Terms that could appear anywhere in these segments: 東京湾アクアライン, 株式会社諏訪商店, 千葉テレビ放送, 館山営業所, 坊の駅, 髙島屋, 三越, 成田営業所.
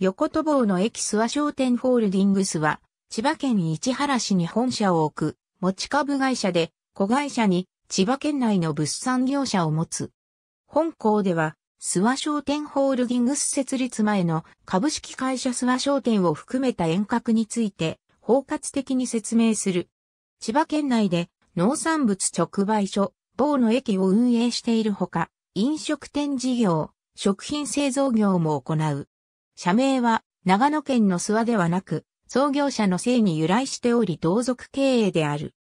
横戸坊の駅諏訪商店ホールディングスは、千葉県市原市に本社を置く、持ち株会社で、子会社に千葉県内の物産業者を持つ。本校では、諏訪商店ホールディングス設立前の株式会社諏訪商店を含めた遠隔について、包括的に説明する。千葉県内で農産物直売所、坊の駅を運営しているほか、飲食店事業、食品製造業も行う。社名は長野県の諏訪ではなく、創業者の姓に由来しており同族経営である。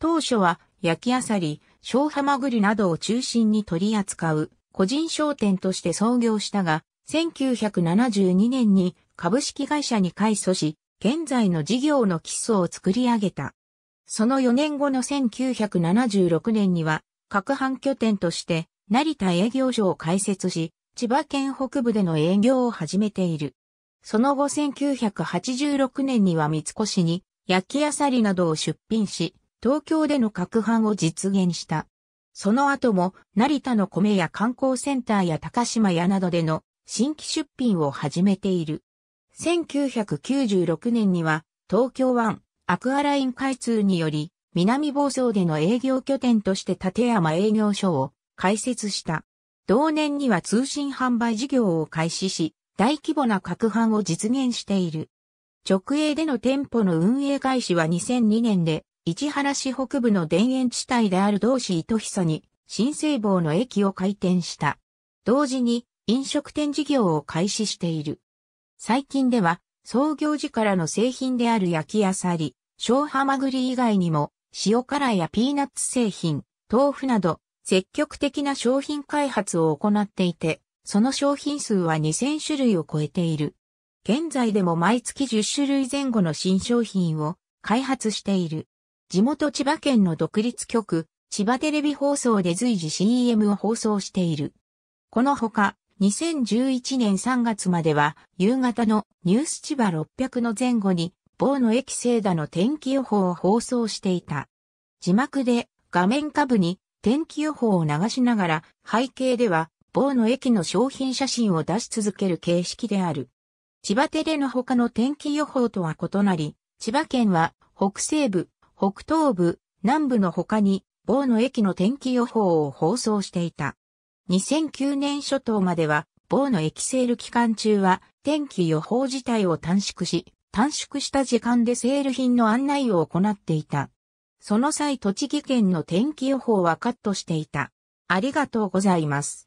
当初は焼きあさり、小ハマグリなどを中心に取り扱う個人商店として創業したが、1972年に株式会社に改組し、現在の事業の基礎を作り上げた。その4年後の1976年には、各販拠点として成田営業所を開設し、千葉県北部での営業を始めている。その後1986年には三越に焼きあさりなどを出品し、東京での各販を実現した。その後も成田の米や観光センターや高島屋などでの新規出品を始めている。1996年には東京湾アクアライン開通により、南房総での営業拠点として立山営業所を開設した。同年には通信販売事業を開始し、大規模な各販を実現している。直営での店舗の運営開始は2002年で、市原市北部の田園地帯である同市糸久に、新生坊の駅を開店した。同時に飲食店事業を開始している。最近では、創業時からの製品である焼きあさり、小ハマグリ以外にも、塩辛やピーナッツ製品、豆腐など、積極的な商品開発を行っていて、その商品数は2000種類を超えている。現在でも毎月10種類前後の新商品を開発している。地元千葉県の独立局、千葉テレビ放送で随時 CM を放送している。このほか、2011年3月までは、夕方のニュース千葉600の前後に、坊の駅星田の天気予報を放送していた。字幕で画面下部に、天気予報を流しながら、背景では、坊の駅の商品写真を出し続ける形式である。千葉テレの他の天気予報とは異なり、千葉県は、北西部、北東部、南部の他に、坊の駅の天気予報を放送していた。2009年初頭までは、坊の駅セール期間中は、天気予報自体を短縮し、短縮した時間でセール品の案内を行っていた。その際栃木県の天気予報はカットしていた。ありがとうございます。